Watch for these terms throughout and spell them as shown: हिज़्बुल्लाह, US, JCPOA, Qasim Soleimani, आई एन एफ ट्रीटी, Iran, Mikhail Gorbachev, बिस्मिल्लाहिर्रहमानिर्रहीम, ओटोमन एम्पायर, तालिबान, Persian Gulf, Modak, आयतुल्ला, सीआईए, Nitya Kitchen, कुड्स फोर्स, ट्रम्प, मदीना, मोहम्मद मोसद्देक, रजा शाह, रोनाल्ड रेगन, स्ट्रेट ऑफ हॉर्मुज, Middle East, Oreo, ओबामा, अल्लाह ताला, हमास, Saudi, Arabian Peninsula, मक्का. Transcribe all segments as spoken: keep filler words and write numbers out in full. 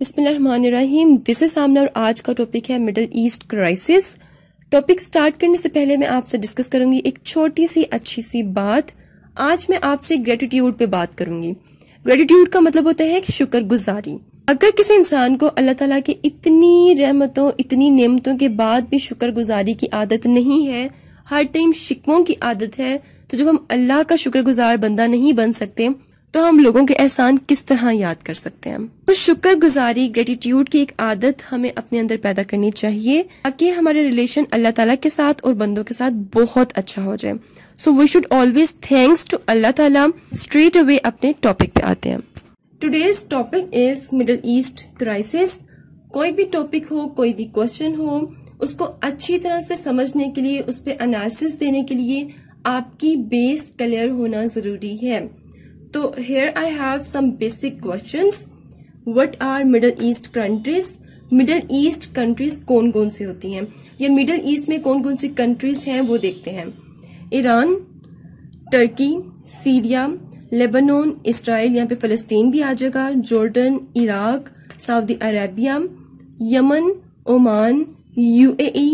बिस्मिल्लाहिर्रहमानिर्रहीम। This is आमना और आज का टॉपिक है middle east crisis. Topic start करने से पहले मैं आपसे डिस्कस करूंगी एक छोटी सी अच्छी सी बात। आज मैं आपसे ग्रेटिट्यूड पे बात करूंगी। ग्रेटिट्यूड का मतलब होता है शुक्रगुजारी। अगर किसी इंसान को अल्लाह ताला के इतनी रहमतों इतनी नेमतों के बाद भी शुक्रगुजारी की आदत नहीं है, हर टाइम शिकवों की आदत है, तो जब हम अल्लाह का शुक्रगुजार बंदा नहीं बन सकते तो हम लोगों के एहसान किस तरह याद कर सकते हैं। तो शुक्रगुजारी ग्रेटिट्यूड की एक आदत हमें अपने अंदर पैदा करनी चाहिए ताकि हमारे रिलेशन अल्लाह ताला के साथ और बंदों के साथ बहुत अच्छा हो जाए। So we should always thanks to अल्लाह ताला। स्ट्रेट अवे अपने टॉपिक पे आते हैं। Today's topic is middle east crisis. कोई भी टॉपिक हो, कोई भी क्वेश्चन हो, उसको अच्छी तरह से समझने के लिए, उस पर एनालिसिस देने के लिए आपकी बेस क्लियर होना जरूरी है। तो here I have some basic questions. What are Middle East countries? Middle East countries कौन कौन सी होती हैं या Middle East में कौन कौन सी countries हैं वो देखते हैं। Iran, Turkey, Syria, Lebanon, Israel, यहाँ पे फलस्तीन भी आ जाएगा, Jordan, Iraq, Saudi Arabia, Yemen, Oman, UAE,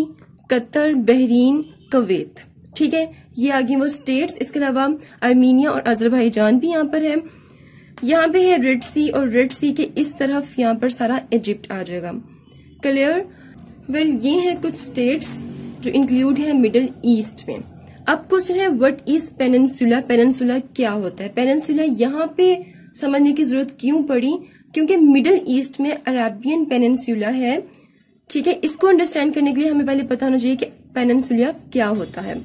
Qatar, Bahrain, Kuwait. ठीक है, ये आ गई वो स्टेट्स। इसके अलावा आर्मीनिया और अजरबैजान भी यहाँ पर है। यहाँ पे है रेड सी, और रेड सी के इस तरफ यहाँ पर सारा इजिप्ट आ जाएगा। क्लियर? वेल well, ये है कुछ स्टेट्स जो इंक्लूड है मिडिल ईस्ट में। अब क्वेश्चन है व्हाट इज पेनिनसुला। पेनिनसुला क्या होता है? पेनिनसुला यहाँ पे समझने की जरूरत क्यों पड़ी? क्योंकि मिडिल ईस्ट में अरेबियन पेनिनसुला है। ठीक है, इसको अंडरस्टैंड करने के लिए हमें पहले पता होना चाहिए कि पेनिनसुला क्या होता है।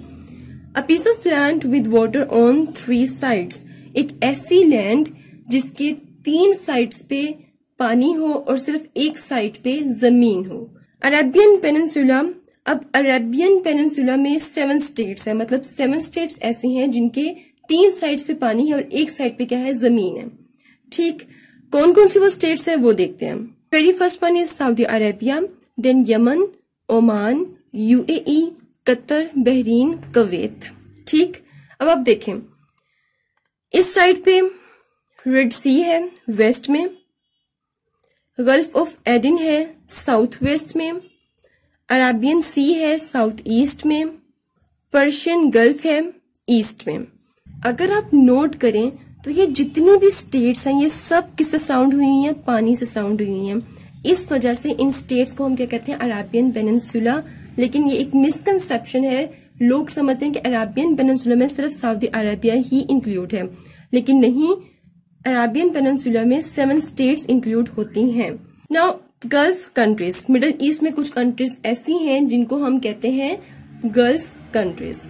A piece of land with water on three sides. एक ऐसी लैंड जिसके तीन साइड्स पे पानी हो और सिर्फ एक साइड पे जमीन हो। Arabian peninsula. अब अरेबियन पेनिनसुला में सेवन स्टेट्स है, मतलब सेवन स्टेट्स ऐसी हैं जिनके तीन साइड्स पे पानी है और एक साइड पे क्या है, जमीन है। ठीक, कौन कौन सी वो स्टेट्स है वो देखते हैं। Very first one is Saudi Arabia, then Yemen, Oman, UAE, Qatar, Bahrain, Kuwait. ठीक, अब आप देखें इस साइड पे रेड सी है वेस्ट में, गल्फ ऑफ एडन है साउथ वेस्ट में, अरेबियन सी है साउथ ईस्ट में, पर्शियन गल्फ है ईस्ट में। अगर आप नोट करें तो ये जितनी भी स्टेट्स हैं ये सब किससे सराउंड हुई हैं, पानी से सराउंड हुई हैं। इस वजह से इन स्टेट्स को हम क्या कहते हैं, अरेबियन पेनिनसुला। लेकिन ये एक मिसकंसेप्शन है, लोग समझते हैं कि अरेबियन पेनिनसुला में सिर्फ सऊदी अरेबिया ही इंक्लूड है, लेकिन नहीं, अरेबियन पेनिनसुला में सेवन स्टेट्स इंक्लूड होती हैं। Now gulf countries. Middle east में कुछ कंट्रीज ऐसी हैं जिनको हम कहते हैं गल्फ कंट्रीज।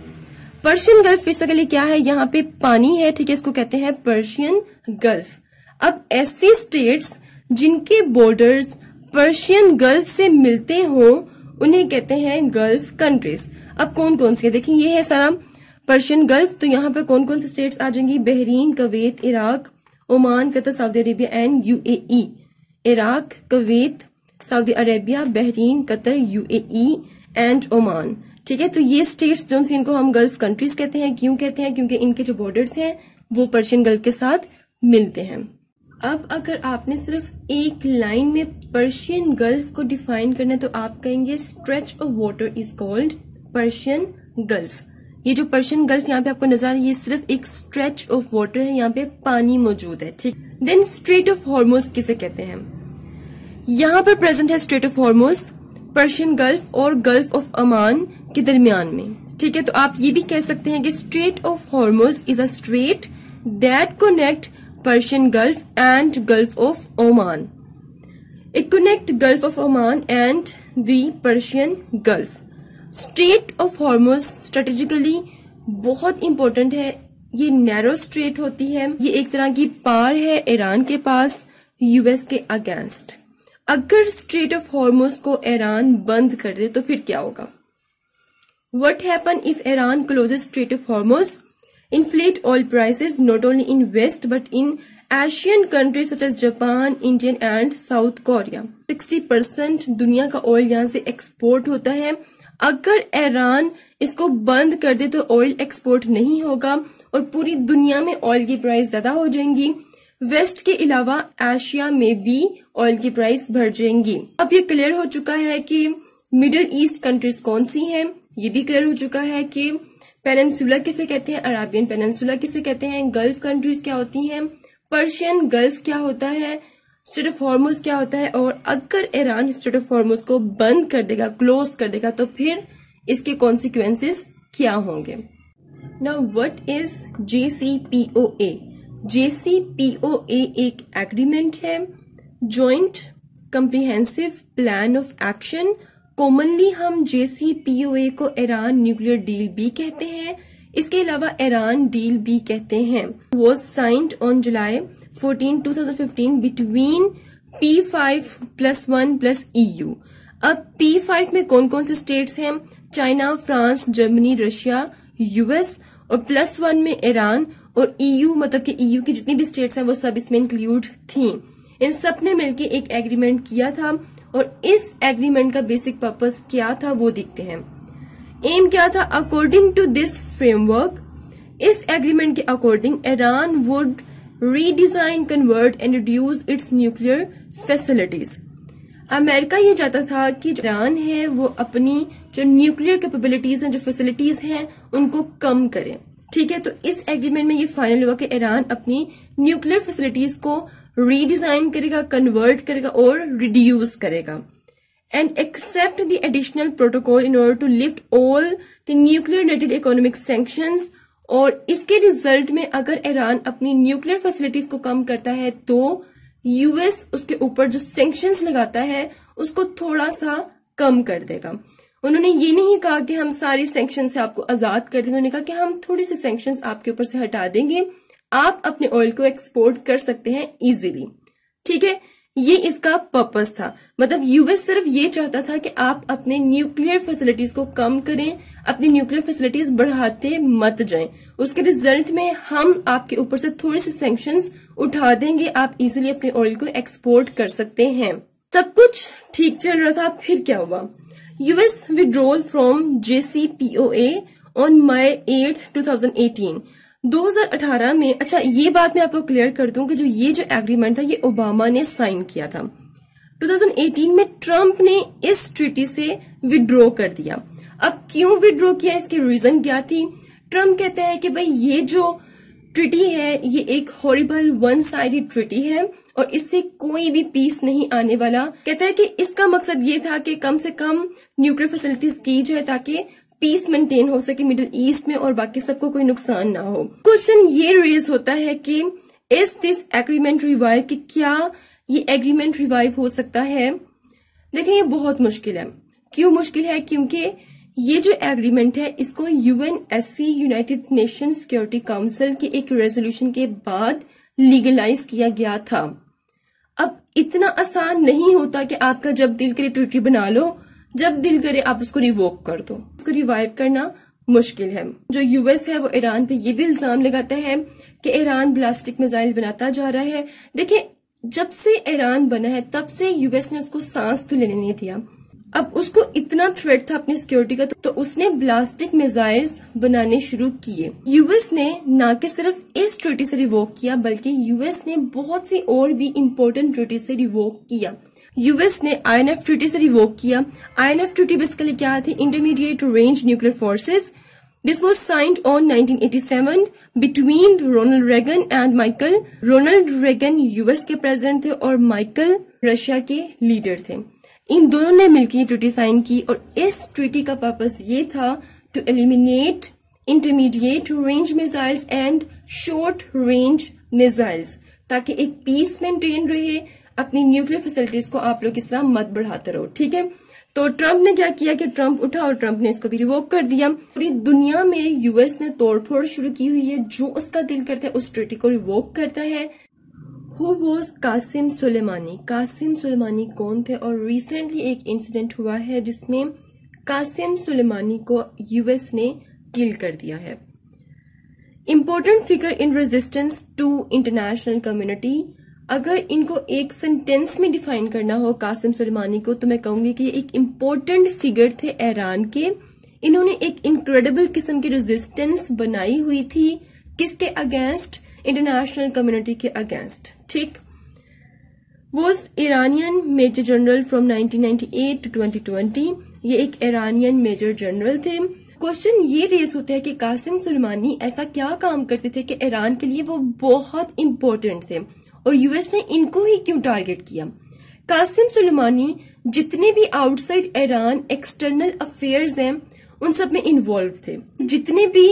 पर्शियन गल्फ फिर से क्या है, यहाँ पे पानी है। ठीक है, इसको कहते हैं पर्शियन गल्फ। अब ऐसी स्टेट्स जिनके बॉर्डर्स पर्शियन गल्फ से मिलते हों उन्हें कहते हैं गल्फ कंट्रीज। अब कौन कौन से देखें, ये है सारा पर्शियन गल्फ, तो यहाँ पर कौन कौन से स्टेट्स आ जाएंगी, Bahrain, Kuwait, Iraq, Oman, Qatar, Saudi Arabia and UAE. Iraq, Kuwait, Saudi Arabia, Bahrain, Qatar, UAE and Oman. ठीक है, तो ये स्टेट्स जो इनको हम गल्फ कंट्रीज कहते हैं। क्यों कहते हैं? क्योंकि इनके जो बॉर्डर्स हैं वो पर्शियन गल्फ के साथ मिलते हैं। अब अगर आपने सिर्फ एक लाइन में पर्शियन गल्फ को डिफाइन करना है तो आप कहेंगे stretch of water is called Persian gulf. ये जो पर्शियन गल्फ यहाँ पे आपको नजर आ रहा है ये सिर्फ एक स्ट्रेच ऑफ वाटर है, यहाँ पे पानी मौजूद है। ठीक, देन स्ट्रेट ऑफ हॉर्मुज किसे कहते हैं, यहाँ पर प्रेजेंट है स्ट्रेट ऑफ हॉर्मुज Persian gulf और गल्फ ऑफ अमान के दरमियान में। ठीक है, तो आप ये भी कह सकते हैं कि स्ट्रेट ऑफ हॉर्मुज is a strait that connect Persian gulf and gulf of Oman. It connect gulf of Oman and the Persian gulf. स्ट्रेट ऑफ हॉर्मुज strategically बहुत इंपॉर्टेंट है। ये नैरो स्ट्रेट होती है, ये एक तरह की पार है ईरान के पास यूएस के अगेंस्ट। अगर स्ट्रेट ऑफ हॉर्मुज को ईरान बंद कर दे तो फिर क्या होगा? What happen if Iran closes स्ट्रेट ऑफ हॉर्मुज? Inflate oil prices not only in West but in Asian countries such as Japan, India and South Korea. sixty percent दुनिया का ऑयल यहाँ से एक्सपोर्ट होता है। अगर ईरान इसको बंद कर दे तो ऑयल एक्सपोर्ट नहीं होगा और पूरी दुनिया में ऑयल की प्राइस ज्यादा हो जाएंगी। वेस्ट के अलावा एशिया में भी ऑयल की प्राइस बढ़ जाएंगी। अब ये क्लियर हो चुका है कि मिडिल ईस्ट कंट्रीज कौन सी हैं, ये भी क्लियर हो चुका है कि पेनिनसुला किसे कहते हैं, अरेबियन पेनिनसुला किसे कहते हैं, गल्फ कंट्रीज क्या होती हैं, पर्शियन गल्फ क्या होता है, स्ट्रेट ऑफ हॉर्मुज क्या होता है। और अगर ईरान स्ट्रेट ऑफ हॉर्मुज को बंद कर देगा, क्लोज कर देगा, तो फिर इसके कॉन्सिक्वेंसेस क्या होंगे। Now what is J C P O A? J C P O A एक एग्रीमेंट है, joint comprehensive plan of action. Commonly हम जे सी पी ओ ए को ईरान न्यूक्लियर डील भी कहते हैं, इसके अलावा ईरान डील भी कहते हैं। Was signed on July fourteen two thousand fifteen between P five plus one plus E U. अब पी फाइव में कौन कौन से स्टेट्स हैं? China, France, Germany, Russia, U S, और प्लस वन में ईरान और ई यू, मतलब कि ई यू की जितनी भी स्टेट्स हैं वो सब इसमें इंक्लूड थीं। इन सब ने मिलकर एक एग्रीमेंट किया था और इस एग्रीमेंट का बेसिक पर्पस क्या था वो देखते हैं। एम क्या था? अकॉर्डिंग टू दिस फ्रेमवर्क, इस एग्रीमेंट के according Iran would redesign, convert and reduce its nuclear facilities. America ये चाहता था कि ईरान है वो अपनी जो न्यूक्लियर कैपेबिलिटीज हैं, जो फैसिलिटीज हैं, उनको कम करें। ठीक है, तो इस एग्रीमेंट में ये फाइनल हुआ कि ईरान अपनी न्यूक्लियर फैसिलिटीज को रीडिजाइन करेगा, कन्वर्ट करेगा और रिड्यूस करेगा। And accept the additional protocol in order to lift all the nuclear related economic sanctions. और इसके रिजल्ट में अगर ईरान अपनी न्यूक्लियर फैसिलिटीज को कम करता है तो यूएस उसके ऊपर जो सैंक्शंस लगाता है उसको थोड़ा सा कम कर देगा। उन्होंने ये नहीं कहा कि हम सारी सैंक्शन से आपको आजाद कर देंगे, उन्होंने कहा कि हम थोड़ी सी सैंक्शन आपके ऊपर से हटा देंगे, आप अपने ऑयल को एक्सपोर्ट कर सकते हैं इजीली। ठीक है, ये इसका पर्पस था। मतलब यूएस सिर्फ ये चाहता था कि आप अपने न्यूक्लियर फैसिलिटीज को कम करें, अपनी न्यूक्लियर फैसिलिटीज बढ़ाते मत जाएं। उसके रिजल्ट में हम आपके ऊपर से थोड़ी सी सैंक्शंस उठा देंगे, आप इजीली अपने ऑयल को एक्सपोर्ट कर सकते हैं। सब कुछ ठीक चल रहा था, फिर क्या हुआ? US withdrawal from J C P O A on May eight two thousand eighteen. दो हज़ार अठारह में, अच्छा ये बात मैं आपको क्लियर कर दूं कि जो ये जो एग्रीमेंट था ये ओबामा ने साइन किया था। दो हज़ार अठारह में ट्रम्प ने इस ट्रीटी से विड्रॉ कर दिया। अब क्यों विड्रॉ किया, इसके रीजन क्या थी? ट्रम्प कहते हैं कि भाई ये जो ट्रीटी है ये एक हॉरिबल वन साइडेड ट्रीटी है और इससे कोई भी पीस नहीं आने वाला। कहता है कि इसका मकसद ये था कि कम से कम न्यूक्लियर फैसिलिटीज की जाए ताकि पीस मेंटेन हो सके मिडिल ईस्ट में और बाकी सबको कोई नुकसान ना हो। क्वेश्चन ये रेज होता है कि इज दिस एग्रीमेंट रिवाइव, कि क्या ये एग्रीमेंट रिवाइव हो सकता है? देखिए ये बहुत मुश्किल है। क्यों मुश्किल है? क्योंकि ये जो एग्रीमेंट है इसको U N S C, United Nation Security Council की एक रेजोल्यूशन के बाद लीगलाइज किया गया था। अब इतना आसान नहीं होता कि आपका जब दिल करे ट्रीटी बना लो, जब दिल करे आप उसको रिवोक कर दो। उसको रिवाइव करना मुश्किल है। जो यूएस है वो ईरान पे ये भी इल्जाम लगाता है कि ईरान ब्लास्टिक मिसाइल बनाता जा रहा है। देखिए जब से ईरान बना है तब से यूएस ने उसको सांस तो लेने नहीं दिया। अब उसको इतना थ्रेट था अपनी सिक्योरिटी का तो उसने ब्लास्टिक मिसाइल्स बनाने शुरू किए। यूएस ने ना कि सिर्फ इस ट्रीटी से रिवोक किया बल्कि यूएस ने बहुत सी और भी इम्पोर्टेंट ट्रीटी से रिवोक किया। यूएस ने आई एन एफ ट्रीटी से रिवोक किया। आई एन एफ ट्रीटी basically क्या थी? Intermediate range nuclear forces. This was signed on nineteen eighty seven between रोनाल्ड रेगन and Michael. रोनाल्ड रेगन US के president थे और Michael Russia के leader थे। इन दोनों ने मिलकर ये ट्रीटी साइन की और इस ट्रीटी का पर्पस ये था to eliminate intermediate range missiles and short range missiles, ताकि एक पीस मेंटेन रहे, अपनी न्यूक्लियर फैसिलिटीज को आप लोग इस तरह मत बढ़ाते रहो। ठीक है, तो ट्रम्प ने क्या किया कि ट्रम्प उठा और ट्रम्प ने इसको भी रिवोक कर दिया। पूरी दुनिया में यूएस ने तोड़फोड़ शुरू की हुई है, जो उसका दिल करता है उस ट्रीटी को रिवोक करता है। Who was Qasem Soleimani? Qasem Soleimani कौन थे? और रिसेंटली एक इंसिडेंट हुआ है जिसमें कासिम सुलेमानी को यूएस ने किल कर दिया है। Important figure in resistance to international community. अगर इनको एक सेंटेंस में डिफाइन करना हो कासिम सुलेमानी को तो मैं कहूंगी कि ये एक इम्पोर्टेंट फिगर थे ईरान के। इन्होंने एक इनक्रेडिबल किस्म की रेजिस्टेंस बनाई हुई थी, किसके अगेंस्ट? इंटरनेशनल कम्युनिटी के अगेंस्ट। ठीक। was Iranian Major General from nineteen ninety-eight to twenty twenty, ये एक Iranian Major General थे। क्वेश्चन ये रेस होता है कि कासिम सुलेमानी ऐसा क्या काम करते थे कि ईरान के लिए वो बहुत इम्पोर्टेंट थे और यूएस ने इनको ही क्यों टारगेट किया। कासिम सुलेमानी जितने भी आउटसाइड ईरान एक्सटर्नल अफेयर्स हैं उन सब में इन्वॉल्व थे। जितने भी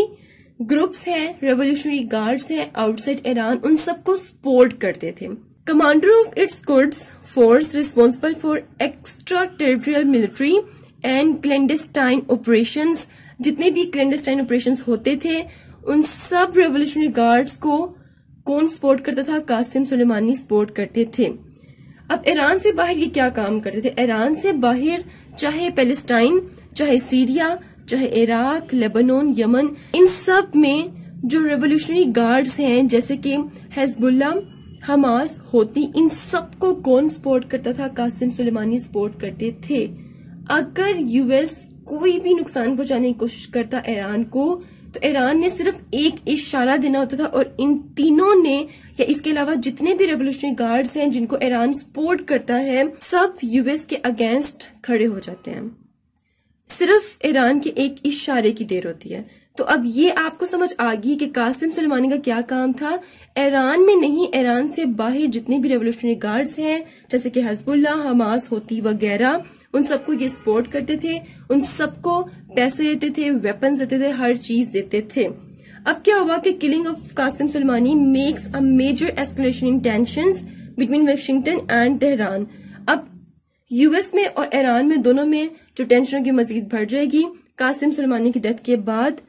ग्रुप्स हैं, रेवोल्यूशनरी गार्ड्स हैं आउटसाइड ईरान, उन सबको सपोर्ट करते थे। Commander of its कुड्स फोर्स responsible for extra territorial military and clandestine operations, जितने भी क्लैंडेस्टाइन ऑपरेशंस होते थे उन सब रेवोल्यूशनरी गार्ड्स को कौन सपोर्ट करता था? कासिम सुलेमानी सपोर्ट करते थे। अब ईरान से बाहर ये क्या काम करते थे? ईरान से बाहर चाहे पैलेस्टाइन, चाहे सीरिया, चाहे इराक, लेबनान, यमन, इन सब में जो रेवोल्यूशनरी गार्ड्स हैं जैसे कि हिज़्बुल्लाह, हमास, होती, इन सबको कौन सपोर्ट करता था? कासिम सुलेमानी सपोर्ट करते थे। अगर यूएस कोई भी नुकसान पहुंचाने की कोशिश करता ईरान को तो ईरान ने सिर्फ एक इशारा देना होता था और इन तीनों ने या इसके अलावा जितने भी रेवोल्यूशनरी गार्ड्स हैं जिनको ईरान सपोर्ट करता है सब यूएस के अगेंस्ट खड़े हो जाते हैं। सिर्फ ईरान के एक इशारे की देर होती है। तो अब ये आपको समझ आ गई कि कासिम सुलेमानी का क्या काम था। ईरान में नहीं, ईरान से बाहर जितने भी रेवोल्यूशनरी गार्ड्स हैं जैसे कि हिज़्बुल्लाह, हमास, होती वगैरह, उन सबको ये सपोर्ट करते थे, उन सबको पैसे देते थे, वेपन्स देते थे, हर चीज देते थे। अब क्या हुआ कि killing of Qasem Soleimani makes a major escalation in tensions between Washington and Tehran. अब यूएस में और ईरान में दोनों में जो टेंशनों की मजीद बढ़ जाएगी कासिम सुलेमानी की डेथ के बाद।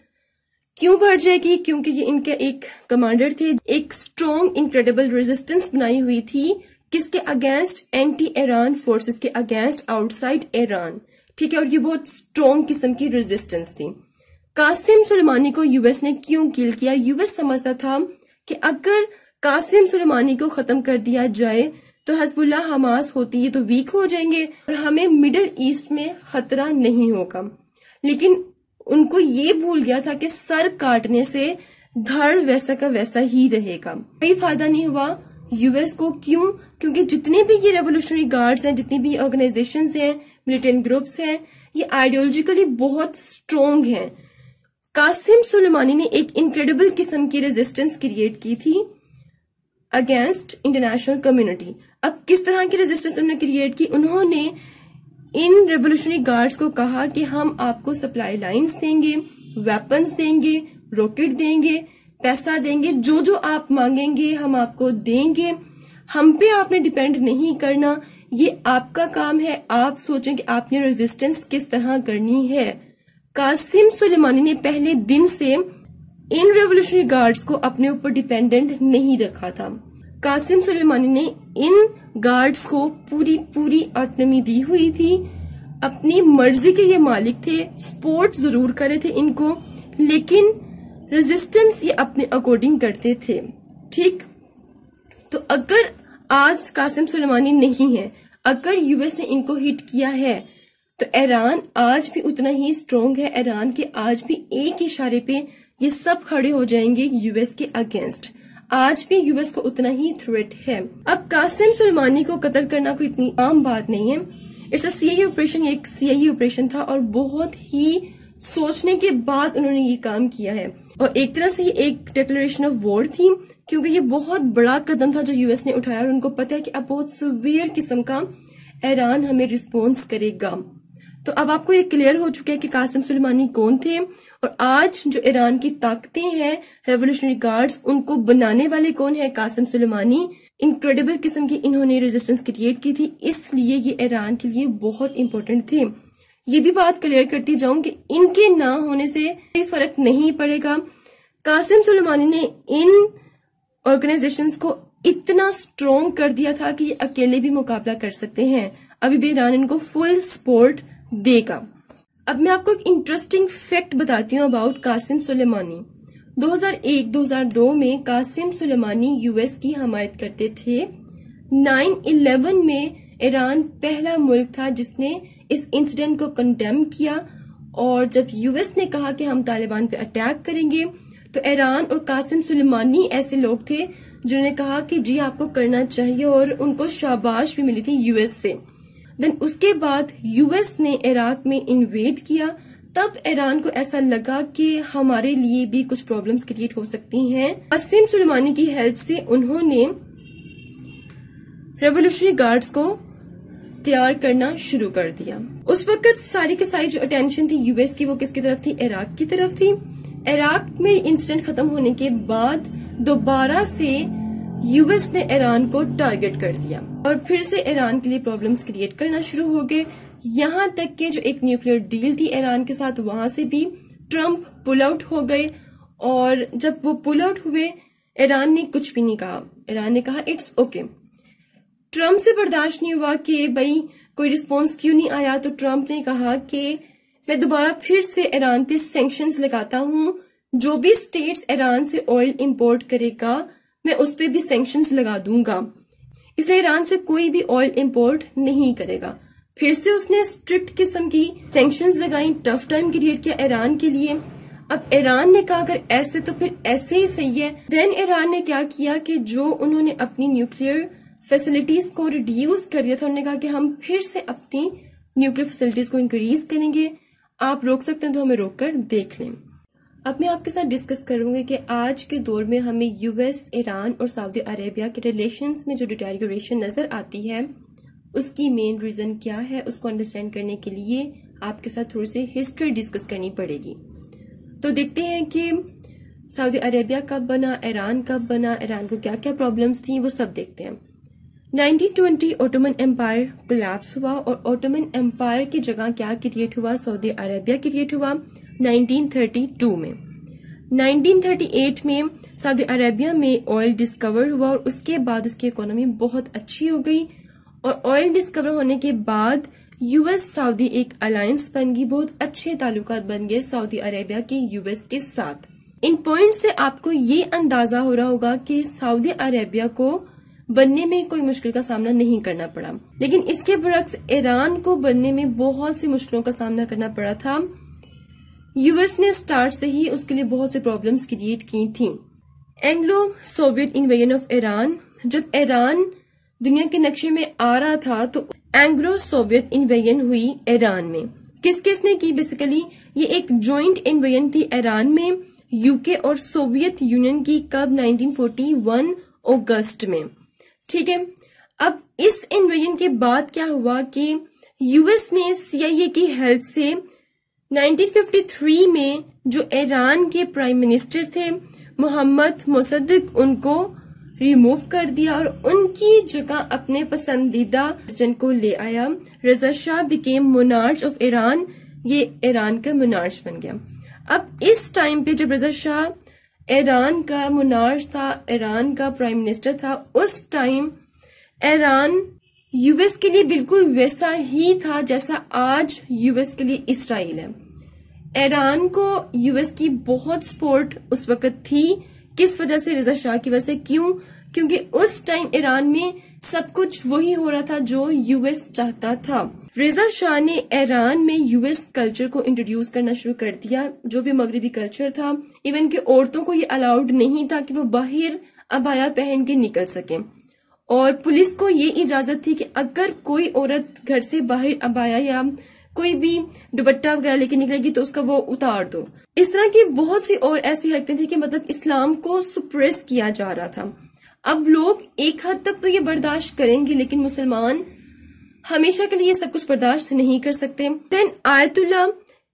क्यों बढ़ जाएगी? क्योंकि ये इनके एक कमांडर थे, एक स्ट्रॉन्ग इनक्रेडिबल रेजिस्टेंस बनाई हुई थी किसके अगेंस्ट? एंटी ईरान फोर्सेस के अगेंस्ट आउटसाइड ईरान, ठीक है। और ये बहुत स्ट्रॉन्ग किस्म की रेजिस्टेंस थी। कासिम सुलेमानी को यूएस ने क्यों किल किया? यूएस समझता था कि अगर कासिम सुलेमानी को खत्म कर दिया जाए तो हिज़्बुल्लाह, हमास, होती ये तो वीक हो जाएंगे और हमें मिडिल ईस्ट में खतरा नहीं होगा। लेकिन उनको ये भूल गया था कि सर काटने से धड़ वैसा का वैसा ही रहेगा, कोई फायदा नहीं हुआ यूएस को। क्यों? क्योंकि जितने भी ये रेवोल्यूशनरी गार्ड्स हैं, जितनी भी ऑर्गेनाइजेशंस हैं, मिलिटेंट ग्रुप्स हैं, ये आइडियोलॉजिकली बहुत स्ट्रोंग हैं। कासिम सुलेमानी ने एक इनक्रेडिबल किस्म की रेजिस्टेंस क्रिएट की थी अगेंस्ट इंटरनेशनल कम्युनिटी। अब किस तरह की रेजिस्टेंस उन्होंने क्रिएट की? उन्होंने इन रेवोल्यूशनरी गार्ड्स को कहा कि हम आपको सप्लाई लाइंस देंगे, वेपन्स देंगे, रॉकेट देंगे, पैसा देंगे, जो जो आप मांगेंगे हम आपको देंगे, हम पे आपने डिपेंड नहीं करना, ये आपका काम है, आप सोचें कि आपने रेजिस्टेंस किस तरह करनी है। कासिम सुलेमानी ने पहले दिन से इन रेवोल्यूशनरी गार्ड्स को अपने ऊपर डिपेंडेंट नहीं रखा था। कासिम सुलेमानी ने इन गार्ड्स को पूरी पूरी ऑटोनॉमी दी हुई थी, अपनी मर्जी के ये मालिक थे, सपोर्ट जरूर करे थे इनको लेकिन रेजिस्टेंस ये अपने अकॉर्डिंग करते थे, ठीक। तो अगर आज कासिम सुलेमानी नहीं है, अगर यूएस ने इनको हिट किया है तो ईरान आज भी उतना ही स्ट्रोंग है। ईरान के आज भी एक इशारे पे ये सब खड़े हो जाएंगे यूएस के अगेंस्ट, आज भी यूएस को उतना ही थ्रेट है। अब कासिम सुलेमानी को कत्ल करना कोई इतनी आम बात नहीं है। इट्स अ सीआईए ऑपरेशन, ये एक सीआईए ऑपरेशन था और बहुत ही सोचने के बाद उन्होंने ये काम किया है और एक तरह से ये एक डिक्लेरेशन ऑफ वॉर थी क्योंकि ये बहुत बड़ा कदम था जो यूएस ने उठाया और उनको पता है कि अब बहुत सीवियर किस्म का ईरान हमें रिस्पॉन्स करेगा। तो अब आपको ये क्लियर हो चुका है कि कासिम सुलेमानी कौन थे और आज जो ईरान की ताकतें हैं रेवोल्यूशनरी गार्ड्स, उनको बनाने वाले कौन है? कासिम सुलेमानी। इनक्रेडिबल किस्म की इन्होंने रेजिस्टेंस क्रिएट की थी, इसलिए ये ईरान के लिए बहुत इंपॉर्टेंट थे। ये भी बात क्लियर करती जाऊं कि इनके ना होने से कोई फर्क नहीं पड़ेगा। कासिम सुलेमानी ने इन ऑर्गेनाइजेशंस को इतना स्ट्रोंग कर दिया था कि ये अकेले भी मुकाबला कर सकते हैं, अभी भी ईरान इनको फुल सपोर्ट देगा। अब मैं आपको एक इंटरेस्टिंग फैक्ट बताती हूँ अबाउट कासिम सुलेमानी। दो हज़ार एक दो हज़ार दो में कासिम सुलेमानी यूएस की हमायत करते थे। नाइन इलेवन में ईरान पहला मुल्क था जिसने इस इंसिडेंट को कंडेम किया और जब यूएस ने कहा कि हम तालिबान पे अटैक करेंगे तो ईरान और कासिम सुलेमानी ऐसे लोग थे जिन्होंने कहा कि जी आपको करना चाहिए, और उनको शाबाश भी मिली थी यूएस से। देन उसके बाद यूएस ने इराक में इन्वेड किया। तब ईरान को ऐसा लगा कि हमारे लिए भी कुछ प्रॉब्लम्स क्रिएट हो सकती हैं। कासिम सुलेमानी की हेल्प से उन्होंने रेवोल्यूशनरी गार्ड्स को तैयार करना शुरू कर दिया। उस वक्त सारी की सारी जो अटेंशन थी यूएस की वो किसकी तरफ थी? इराक की तरफ थी। इराक में इंसिडेंट खत्म होने के बाद दोबारा से यूएस ने ईरान को टारगेट कर दिया और फिर से ईरान के लिए प्रॉब्लम्स क्रिएट करना शुरू हो गए। यहाँ तक के जो एक न्यूक्लियर डील थी ईरान के साथ, वहां से भी ट्रम्प पुल आउट हो गए। और जब वो पुल आउट हुए ईरान ने कुछ भी नहीं कहा। ईरान ने कहा इट्स ओके। ट्रम्प से बर्दाश्त नहीं हुआ कि भाई कोई रिस्पॉन्स क्यों नहीं आया, तो ट्रम्प ने कहा कि मैं दोबारा फिर से ईरान पे सैंक्शंस लगाता हूँ, जो भी स्टेट्स ईरान से ऑयल इंपोर्ट करेगा मैं उस पे भी सैंक्शंस लगा दूंगा, इसलिए ईरान से कोई भी ऑयल इंपोर्ट नहीं करेगा। फिर से उसने स्ट्रिक्ट किस्म की सैंक्शंस लगाई, टफ टाइम क्रिएट किया ईरान के लिए। अब ईरान ने कहा अगर ऐसे तो फिर ऐसे ही सही है। देन ईरान ने क्या किया कि जो उन्होंने अपनी न्यूक्लियर फैसिलिटीज को रिड्यूस कर दिया था, उन्होंने कहा कि हम फिर से अपनी न्यूक्लियर फैसिलिटीज को इंक्रीज करेंगे, आप रोक सकते हैं तो हमें रोक कर देख लें। अब मैं आपके साथ डिस्कस करूंगी कि आज के दौर में हमें यूएस, ईरान और सऊदी अरेबिया के रिलेशंस में जो डिटेरियोरेशन नजर आती है उसकी मेन रीजन क्या है। उसको अंडरस्टैंड करने के लिए आपके साथ थोड़ी सी हिस्ट्री डिस्कस करनी पड़ेगी। तो देखते हैं कि सऊदी अरेबिया कब बना, ईरान कब बना, ईरान को क्या क्या प्रॉब्लम्स थी, वो सब देखते हैं। Nineteen twenty ओटोमन एम्पायर collapse हुआ और ओटोमन एम्पायर की जगह क्या क्रिएट हुआ? सऊदी अरेबिया क्रिएट हुआ नाइनटीन थर्टी टू में। नाइनटीन थर्टी एट में सऊदी अरेबिया में ऑयल डिस्कवर हुआ और उसके बाद उसकी इकोनॉमी बहुत अच्छी हो गई। और ऑयल डिस्कवर होने के बाद यूएस सऊदी एक अलायंस बन गई, बहुत अच्छे ताल्लुकात बन गए सऊदी अरेबिया के यूएस के साथ। इन पॉइंट से आपको ये अंदाजा हो रहा होगा कि सऊदी अरेबिया को बनने में कोई मुश्किल का सामना नहीं करना पड़ा, लेकिन इसके बरक्स ईरान को बनने में बहुत सी मुश्किलों का सामना करना पड़ा था। यूएस ने स्टार्ट से ही उसके लिए बहुत सी प्रॉब्लम्स क्रिएट की थी। Anglo Soviet invasion of Iran, जब ईरान दुनिया के नक्शे में आ रहा था तो एंग्लो सोवियत इन्वेजन हुई ईरान में। किस किसने की? बेसिकली ये एक ज्वाइंट इन्वेजन थी ईरान में यूके और सोवियत यूनियन की। कब? नाइनटीन फोर्टी वन अगस्त में। ठीक है, अब इस इन्वेजन के बाद क्या हुआ कि यूएस ने सीआईए की हेल्प से नाइनटीन फिफ्टी थ्री में जो ईरान के प्राइम मिनिस्टर थे मोहम्मद मोसद्देक, उनको रिमूव कर दिया और उनकी जगह अपने पसंदीदा प्रेसिडेंट को ले आया। रजा शाह became monarch of Iran, ये ईरान का मोनार्च बन गया। अब इस टाइम पे जब रजा शाह ईरान का मोनार्च था, ईरान का प्राइम मिनिस्टर था, उस टाइम ईरान यूएस के लिए बिल्कुल वैसा ही था जैसा आज यूएस के लिए इसराइल है। ईरान को यूएस की बहुत सपोर्ट उस वक्त थी। किस वजह से? रजा शाह की वजह से। क्यों? क्योंकि उस टाइम ईरान में सब कुछ वही हो रहा था जो यूएस चाहता था। रजा शाह ने ईरान में यूएस कल्चर को इंट्रोड्यूस करना शुरू कर दिया, जो भी मगरबी कल्चर था। इवन कि औरतों को ये अलाउड नहीं था कि वो बाहर अबाया पहन के निकल सके, और पुलिस को ये इजाजत थी कि अगर कोई औरत घर से बाहर अबाया या कोई भी दुपट्टा वगैरह लेके निकलेगी तो उसका वो उतार दो। इस तरह की बहुत सी और ऐसी हरकतें थी कि मतलब इस्लाम को सुप्रेस किया जा रहा था। अब लोग एक हद तक तो ये बर्दाश्त करेंगे, लेकिन मुसलमान हमेशा के लिए सब कुछ बर्दाश्त नहीं कर सकते। देन आयतुल्ला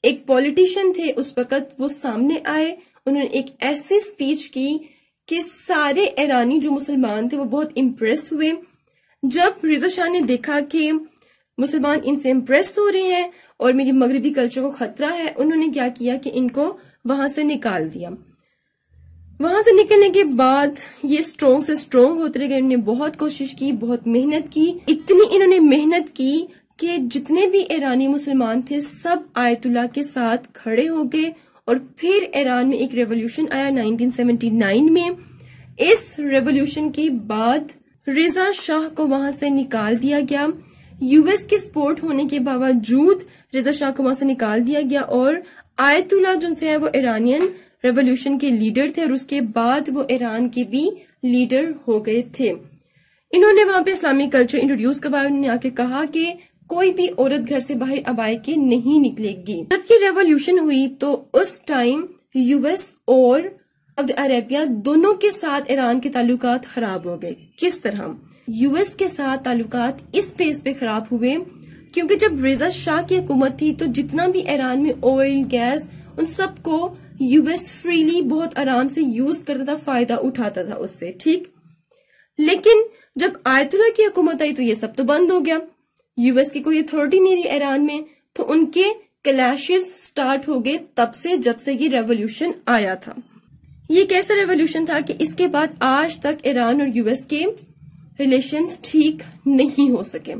एक पॉलिटिशियन थे उस वक्त, वो सामने आए। उन्होंने एक ऐसी स्पीच की कि सारे ईरानी जो मुसलमान थे वो बहुत इम्प्रेस हुए। जब रजा शाह ने देखा कि मुसलमान इनसे इम्प्रेस हो रहे हैं और मेरी मगरबी कल्चर को खतरा है, उन्होंने क्या किया कि इनको वहां से निकाल दिया। वहां से निकलने के बाद ये स्ट्रोंग से स्ट्रोंग होते गए। इन्होंने बहुत कोशिश की, बहुत मेहनत की। इतनी इन्होंने मेहनत की कि जितने भी ईरानी मुसलमान थे सब आयतुल्ला के साथ खड़े हो गए और फिर ईरान में एक रेवोल्यूशन आया नाइनटीन सेवेंटी नाइन में। इस रेवोल्यूशन के बाद रजा शाह को वहां से निकाल दिया गया। यूएस के सपोर्ट होने के बावजूद रजा शाह को वहां से निकाल दिया गया और आयतुल्ला जो है वो ईरानियन रेवोल्यूशन के लीडर थे और उसके बाद वो ईरान के भी लीडर हो गए थे। इन्होंने वहां पे इस्लामिक कल्चर इंट्रोड्यूस करवाया। उन्होंने आके कहा कि कोई भी औरत घर से बाहर अबाए के नहीं निकलेगी। जब ये रेवोल्यूशन हुई तो उस टाइम यूएस और सऊदी अरेबिया दोनों के साथ ईरान के ताल्लुकात खराब हो गए। किस तरह यूएस के साथ ताल्लुकात इस पेस पे खराब हुए क्योंकि जब रेजा शाह की हुकूमत थी तो जितना भी ईरान में ऑयल गैस उन सबको यूएस फ्रीली बहुत आराम से यूज करता था, फायदा उठाता था उससे, ठीक। लेकिन जब आयतुल्ला की हुकूमत आई तो ये सब तो बंद हो गया, यूएस की कोई अथॉरिटी नहीं रही ईरान में, तो उनके क्लैशेस स्टार्ट हो गए तब से जब से ये रेवोल्यूशन आया था। ये कैसा रेवोल्यूशन था कि इसके बाद आज तक ईरान और यूएस के रिलेशंस ठीक नहीं हो सके।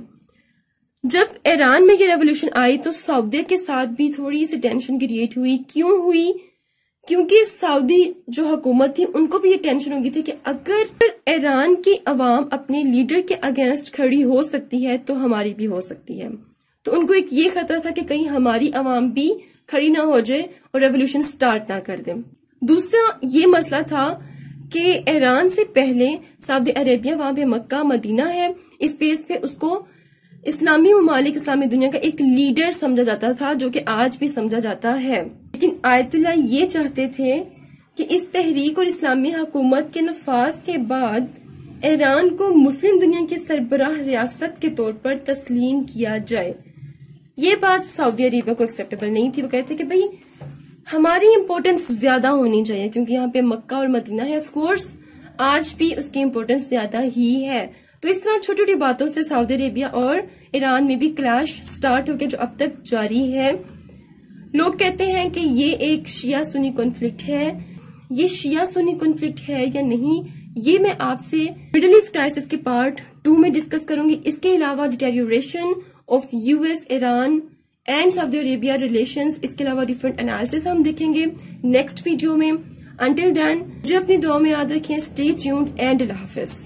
जब ईरान में ये रेवोल्यूशन आई तो सऊदी के साथ भी थोड़ी सी टेंशन क्रिएट हुई। क्यों हुई? क्योंकि सऊदी जो हुकूमत थी उनको भी ये टेंशन हो गई थी कि अगर ईरान की अवाम अपने लीडर के अगेंस्ट खड़ी हो सकती है तो हमारी भी हो सकती है। तो उनको एक ये खतरा था कि कहीं हमारी अवाम भी खड़ी ना हो जाए और रेवोल्यूशन स्टार्ट ना कर दे। दूसरा ये मसला था कि ईरान से पहले सऊदी अरेबिया, वहां पे मक्का मदीना है, इस पेस पे उसको इस्लामी ममालिक, इस्लामी दुनिया का एक लीडर समझा जाता था जो कि आज भी समझा जाता है। लेकिन आयतुल्ला ये चाहते थे कि इस तहरीक और इस्लामी हुकूमत के नफाज के बाद ईरान को मुस्लिम दुनिया की सरबराह रियासत के तौर पर तस्लीम किया जाए। ये बात सऊदी अरेबिया को एक्सेप्टेबल नहीं थी। वो कहते कि भाई हमारी इम्पोर्टेंस ज्यादा होनी चाहिए क्योंकि यहाँ पे मक्का और मदीना है, ऑफ कोर्स आज भी उसकी इम्पोर्टेंस ज्यादा ही है। तो इस तरह छोटी छोटी बातों से सऊदी अरेबिया और ईरान में भी क्लैश स्टार्ट हो गया जो अब तक जारी है। लोग कहते हैं कि ये एक शिया सुन्नी कॉन्फ्लिक्ट है। ये शिया सुन्नी कॉन्फ्लिक्ट है या नहीं ये मैं आपसे मिडिल ईस्ट क्राइसिस के पार्ट टू में डिस्कस करूंगी। इसके अलावा deterioration of US Iran and Saudi Arabia relations, इसके अलावा डिफरेंट एनालिसिस हम देखेंगे नेक्स्ट वीडियो में। अंटिल देन, जो अपनी दुआ में याद रखें, स्टे ट्यून्ड एंड अल्लाह हाफिज़।